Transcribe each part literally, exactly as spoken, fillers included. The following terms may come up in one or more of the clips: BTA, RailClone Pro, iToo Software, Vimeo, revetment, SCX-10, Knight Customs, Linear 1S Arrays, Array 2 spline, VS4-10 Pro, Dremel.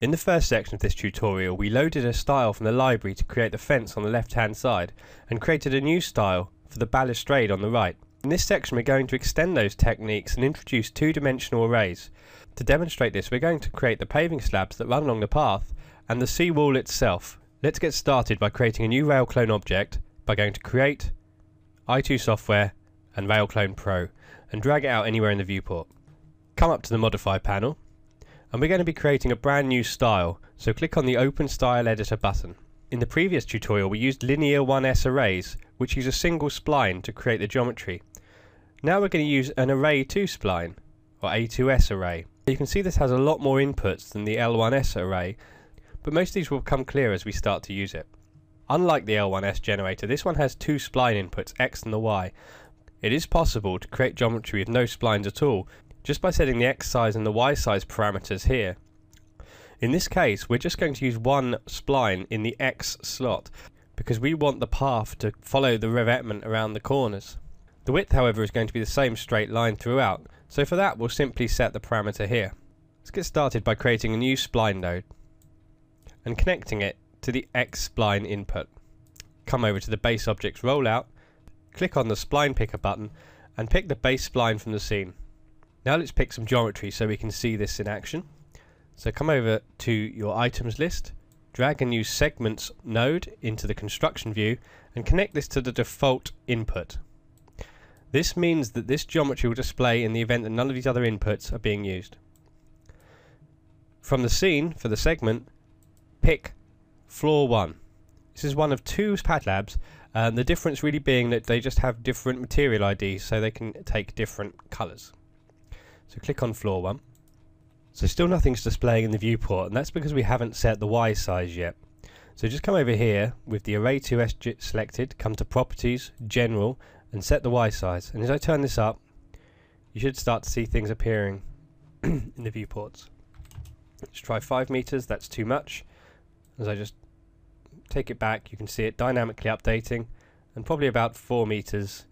In the first section of this tutorial, we loaded a style from the library to create the fence on the left hand side, and created a new style for the balustrade on the right. In this section we're going to extend those techniques and introduce two-dimensional arrays. To demonstrate this, we're going to create the paving slabs that run along the path, and the seawall itself. Let's get started by creating a new RailClone object by going to Create, iToo Software and RailClone Pro, and drag it out anywhere in the viewport. Come up to the Modify panel, and we're going to be creating a brand new style, so click on the Open Style Editor button. In the previous tutorial we used Linear one S Arrays, which use a single spline to create the geometry. Now we're going to use an Array two spline, or A two S Array. You can see this has a lot more inputs than the L one S Array, but most of these will become clear as we start to use it. Unlike the L one S generator, this one has two spline inputs, X and the Y. It is possible to create geometry with no splines at all, just by setting the X size and the Y size parameters here. In this case, we're just going to use one spline in the X slot, because we want the path to follow the revetment around the corners. The width, however, is going to be the same straight line throughout, so for that we'll simply set the parameter here. Let's get started by creating a new spline node and connecting it to the X spline input. Come over to the base objects rollout, click on the spline picker button and pick the base spline from the scene. Now let's pick some geometry so we can see this in action. So come over to your items list, drag a new segments node into the construction view and connect this to the default input. This means that this geometry will display in the event that none of these other inputs are being used. From the scene for the segment, pick floor one. This is one of two pad labs, and the difference really being that they just have different material I Ds, so they can take different colours. So click on floor one. So still nothing's displaying in the viewport, and that's because we haven't set the Y size yet. So just come over here with the Array two S selected, come to Properties, General, and set the Y size. And as I turn this up, you should start to see things appearing in the viewports. Let's try five meters, that's too much. As I just take it back, you can see it dynamically updating, and probably about four meters,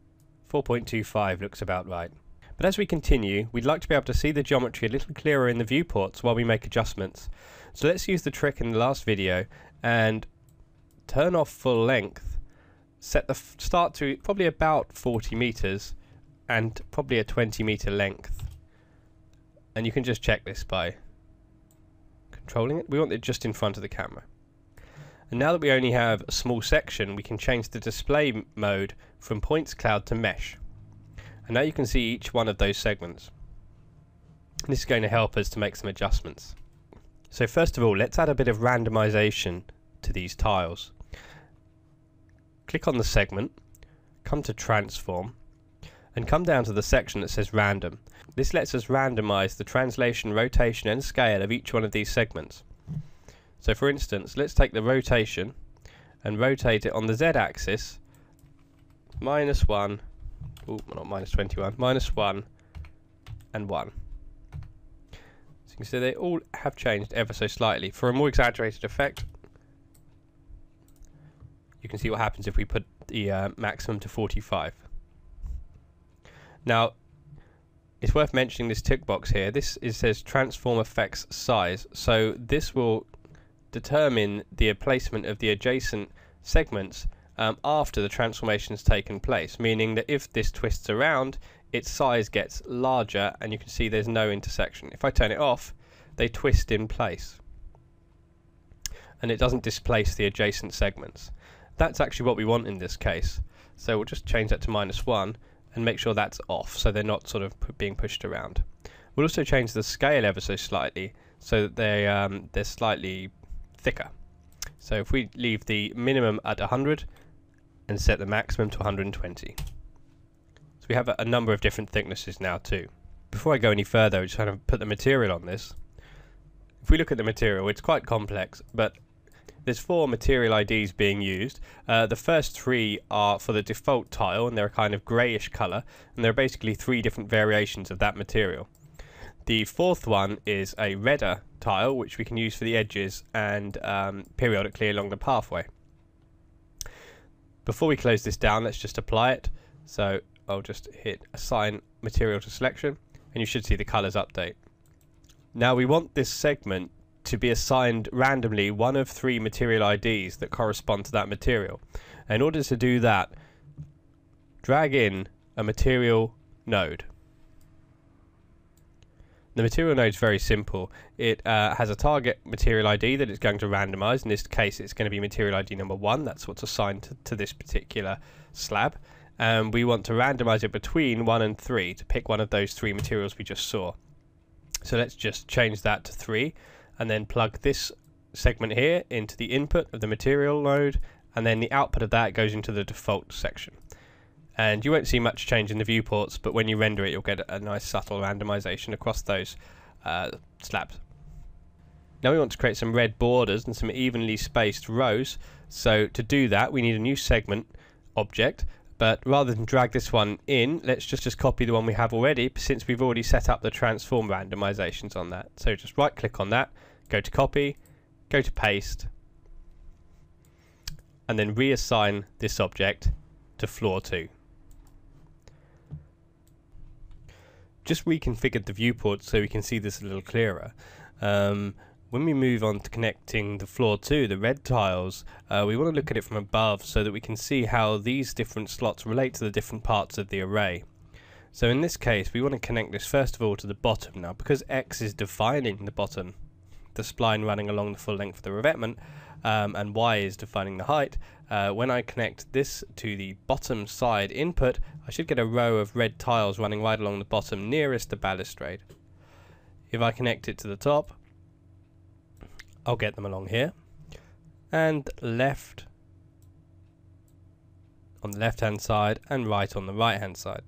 four point two five looks about right. But as we continue, we'd like to be able to see the geometry a little clearer in the viewports while we make adjustments. So let's use the trick in the last video and turn off full length, set the f start to probably about forty meters and probably a twenty meter length. And you can just check this by controlling it. We want it just in front of the camera. And now that we only have a small section, we can change the display mode from points cloud to mesh. And now you can see each one of those segments. And this is going to help us to make some adjustments. So first of all, let's add a bit of randomization to these tiles. Click on the segment, come to transform, and come down to the section that says random. This lets us randomize the translation, rotation and scale of each one of these segments. So for instance, let's take the rotation and rotate it on the z-axis minus one, oh not minus twenty-one, minus one and one. So you can see they all have changed ever so slightly. For a more exaggerated effect, you can see what happens if we put the uh, maximum to forty-five. Now it's worth mentioning this tick box here. This is, says transform effects size, so this will determine the placement of the adjacent segments um, after the transformation has taken place, meaning that if this twists around, its size gets larger and you can see there's no intersection. If I turn it off, they twist in place and it doesn't displace the adjacent segments. That's actually what we want in this case, so we'll just change that to minus one and make sure that's off so they're not sort of p being pushed around. We'll also change the scale ever so slightly so that they, um, they're slightly thicker. So if we leave the minimum at one hundred and set the maximum to one hundred twenty. So we have a, a number of different thicknesses now too. Before I go any further, I'm just trying to put the material on this. If we look at the material, it's quite complex, but there's four material I Ds being used. Uh, the first three are for the default tile and they're a kind of greyish colour, and there are basically three different variations of that material. The fourth one is a redder tile which we can use for the edges and um, periodically along the pathway. Before we close this down, let's just apply it. So I'll just hit assign material to selection and you should see the colours update. Now we want this segment to be assigned randomly one of three material I Ds that correspond to that material. In order to do that, drag in a material node. The material node is very simple. It uh, has a target material I D that it's going to randomize. In this case, it's going to be material I D number one. That's what's assigned to, to this particular slab. And we want to randomize it between one and three to pick one of those three materials we just saw. So let's just change that to three and then plug this segment here into the input of the material node, and then the output of that goes into the default section. And you won't see much change in the viewports, but when you render it, you'll get a nice subtle randomization across those uh, slabs. Now we want to create some red borders and some evenly spaced rows. So to do that, we need a new segment object. But rather than drag this one in, let's just, just copy the one we have already, since we've already set up the transform randomizations on that. So just right click on that, go to copy, go to paste, and then reassign this object to floor two. Just reconfigured the viewport so we can see this a little clearer. Um, when we move on to connecting the floor to the red tiles, uh, we want to look at it from above so that we can see how these different slots relate to the different parts of the array. So in this case, we want to connect this first of all to the bottom. Now, because X is defining the bottom, the spline running along the full length of the revetment, um, and Y is defining the height, uh, when I connect this to the bottom side input, I should get a row of red tiles running right along the bottom nearest the balustrade. If I connect it to the top, I'll get them along here, and left on the left hand side and right on the right hand side.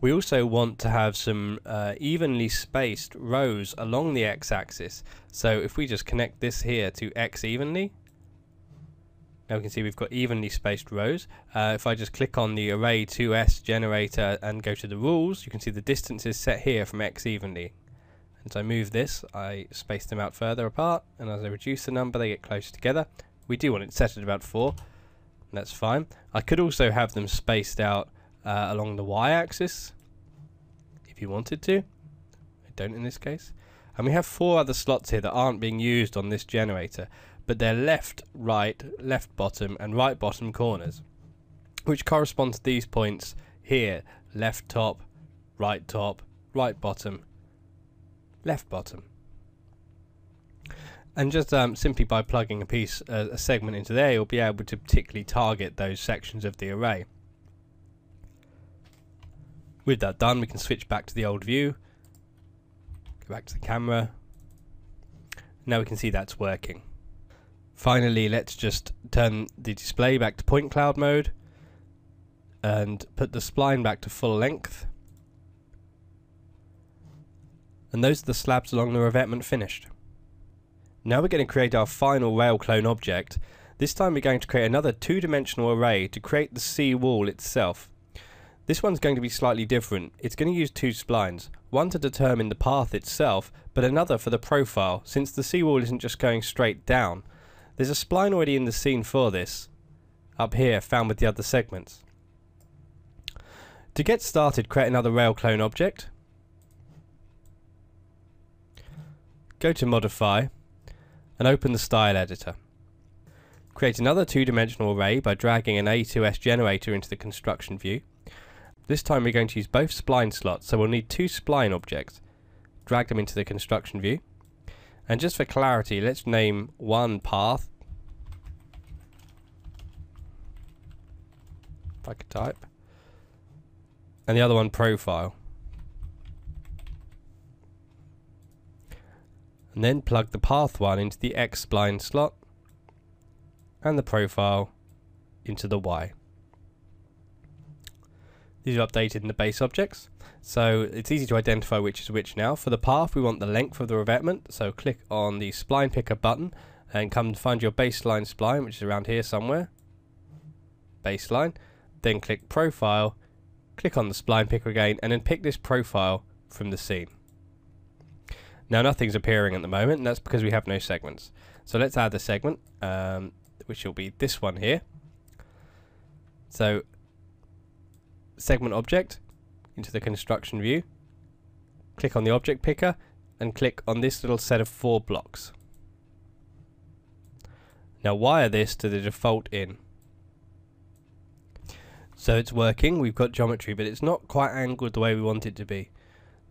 We also want to have some uh, evenly spaced rows along the x-axis. So if we just connect this here to X evenly, now we can see we've got evenly spaced rows. Uh, if I just click on the Array two S generator and go to the rules, you can see the distance is set here from X evenly. As I move this, I space them out further apart, and as I reduce the number, they get closer together. We do want it set at about four, and that's fine. I could also have them spaced out Uh, along the y-axis if you wanted to. I don't in this case. And we have four other slots here that aren't being used on this generator, but they're left, right, left bottom and right bottom corners, which correspond to these points here: left top, right top, right bottom, left bottom. And just um, simply by plugging a piece, uh, a segment into there, you'll be able to particularly target those sections of the array. With that done, we can switch back to the old view, go back to the camera. Now we can see that's working. Finally, let's just turn the display back to point cloud mode and put the spline back to full length. And those are the slabs along the revetment finished. Now we're going to create our final RailClone object. This time we're going to create another two-dimensional array to create the sea wall itself. This one's going to be slightly different. It's going to use two splines, one to determine the path itself, but another for the profile, since the seawall isn't just going straight down. There's a spline already in the scene for this, up here, found with the other segments. To get started, create another RailClone object. Go to Modify, and open the Style Editor. Create another two-dimensional array by dragging an A two S generator into the construction view. This time we're going to use both spline slots, so we'll need two spline objects. Drag them into the construction view. And just for clarity, let's name one path. If I could type. And the other one profile. And then plug the path one into the X spline slot and the profile into the Y. These are updated in the base objects, so it's easy to identify which is which now. For the path, we want the length of the revetment, so click on the spline picker button and come to find your baseline spline, which is around here somewhere. Baseline. Then click profile, click on the spline picker again, and then pick this profile from the scene. Now nothing's appearing at the moment, and that's because we have no segments. So let's add the segment, um, which will be this one here. So segment object into the construction view, click on the object picker and click on this little set of four blocks. Now wire this to the default in. So it's working, we've got geometry, but it's not quite angled the way we want it to be.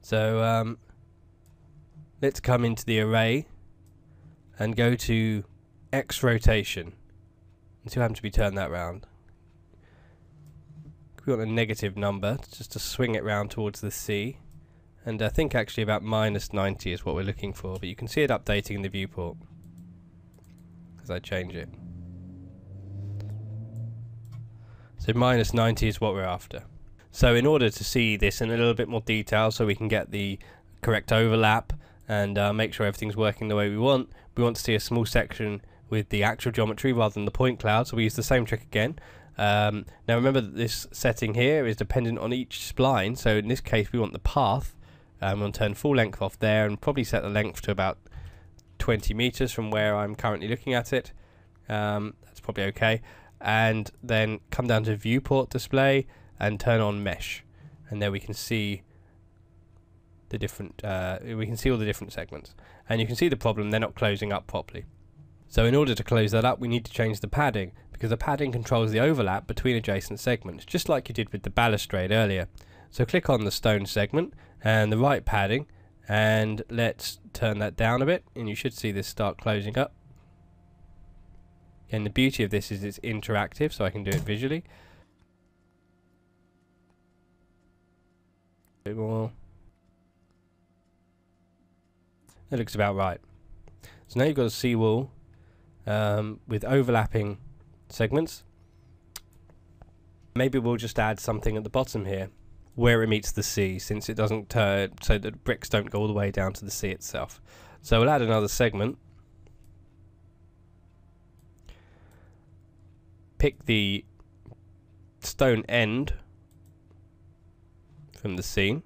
So um, let's come into the array and go to X rotation. Let's see what happens if we turn that round. We want a negative number just to swing it round towards the C, and I think actually about minus ninety is what we're looking for, but you can see it updating in the viewport as I change it. So minus ninety is what we're after. So in order to see this in a little bit more detail so we can get the correct overlap and uh, make sure everything's working the way we want, we want to see a small section with the actual geometry rather than the point cloud, so we use the same trick again. Um, now remember that this setting here is dependent on each spline, so in this case we want the path, and um, we'll turn full length off there and probably set the length to about twenty meters from where I'm currently looking at it. Um, that's probably okay, and then come down to viewport display and turn on mesh, and there we can see the different uh, we can see all the different segments, and you can see the problem, they're not closing up properly. So in order to close that up we need to change the padding, because the padding controls the overlap between adjacent segments, just like you did with the balustrade earlier. So click on the stone segment and the right padding, and let's turn that down a bit, and you should see this start closing up. And the beauty of this is it's interactive, so I can do it visually. A bit more. That looks about right. So now you've got a seawall um, with overlapping segments. Maybe we'll just add something at the bottom here where it meets the sea, since it doesn't uh, so that bricks don't go all the way down to the sea itself. So we'll add another segment, pick the stone end from the scene,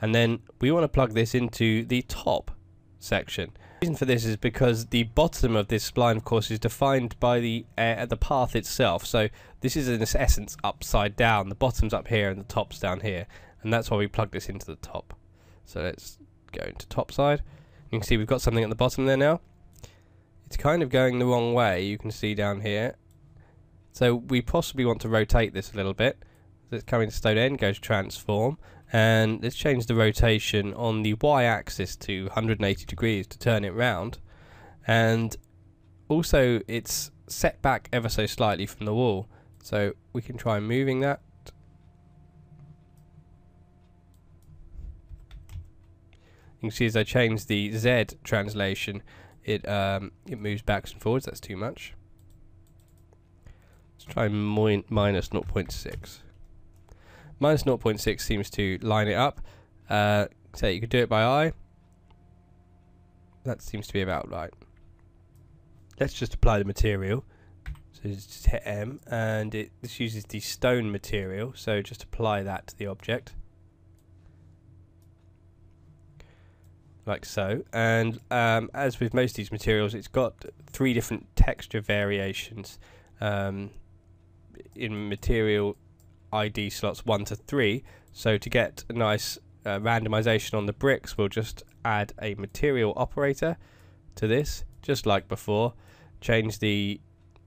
and then we want to plug this into the top section. The reason for this is because the bottom of this spline, of course, is defined by the uh, the path itself. So this is in its essence upside down. The bottom's up here and the top's down here, and that's why we plug this into the top. So let's go into top side. You can see we've got something at the bottom there now. It's kind of going the wrong way. You can see down here. So we possibly want to rotate this a little bit. Let's come into stone end, go to transform, and let's change the rotation on the y-axis to one hundred eighty degrees to turn it round, and also it's set back ever so slightly from the wall, so we can try moving that. You can see as I change the Z translation it um, it moves backwards and forwards. That's too much. Let's try min minus zero point six. Minus zero point six seems to line it up. Uh, so you could do it by eye. That seems to be about right. Let's just apply the material. So just hit M, and it this uses the stone material. So just apply that to the object, like so. And um, as with most of these materials, it's got three different texture variations um, in material I D slots one to three, so to get a nice uh, randomization on the bricks we'll just add a material operator to this, just like before. Change the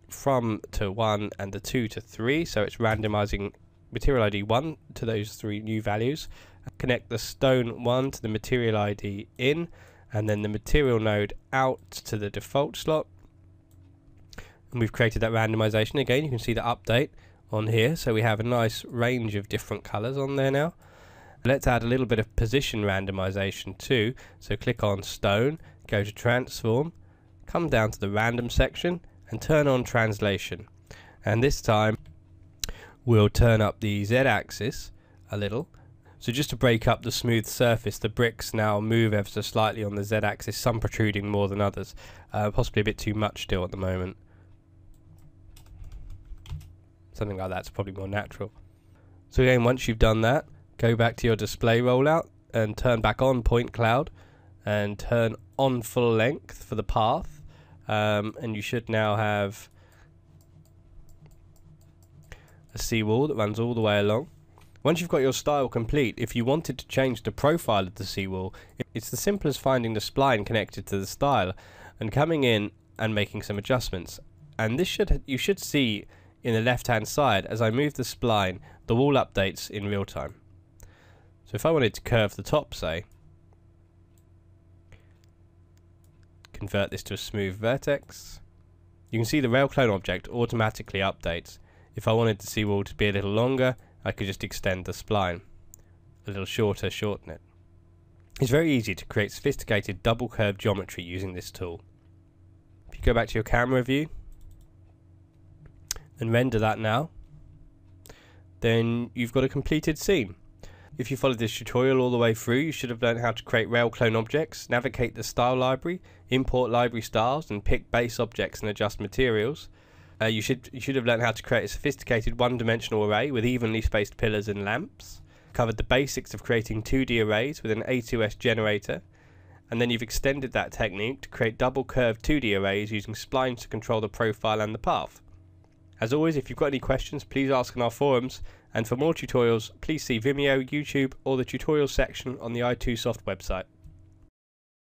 from to one and the two to three, so it's randomizing material I D one to those three new values. Connect the stone one to the material I D in, and then the material node out to the default slot, and we've created that randomization again. You can see the update on here, so we have a nice range of different colors on there now. Let's add a little bit of position randomization too. So click on stone, go to transform, come down to the random section and turn on translation, and this time we'll turn up the Z-axis a little. So just to break up the smooth surface, the bricks now move ever so slightly on the Z-axis, some protruding more than others, uh, possibly a bit too much still at the moment. Something like that's probably more natural. So again, once you've done that, go back to your display rollout and turn back on point cloud and turn on full length for the path, um, and you should now have a seawall that runs all the way along. Once you've got your style complete, if you wanted to change the profile of the seawall, it's the simplest finding the spline connected to the style and coming in and making some adjustments. And this should you should see in the left hand side, as I move the spline, the wall updates in real time. So if I wanted to curve the top, say, convert this to a smooth vertex, you can see the RailClone object automatically updates. If I wanted the seawall to be a little longer, I could just extend the spline a little shorter, shorten it. It's very easy to create sophisticated double curve geometry using this tool. If you go back to your camera view and render that now, then you've got a completed scene. If you followed this tutorial all the way through, you should have learned how to create RailClone objects, navigate the style library, import library styles, and pick base objects and adjust materials. Uh, you should you should have learned how to create a sophisticated one-dimensional array with evenly spaced pillars and lamps, covered the basics of creating two D arrays with an A two S generator, and then you've extended that technique to create double curved two D arrays using splines to control the profile and the path. As always, if you've got any questions, please ask in our forums, and for more tutorials, please see Vimeo, YouTube, or the tutorial section on the iToo Software website.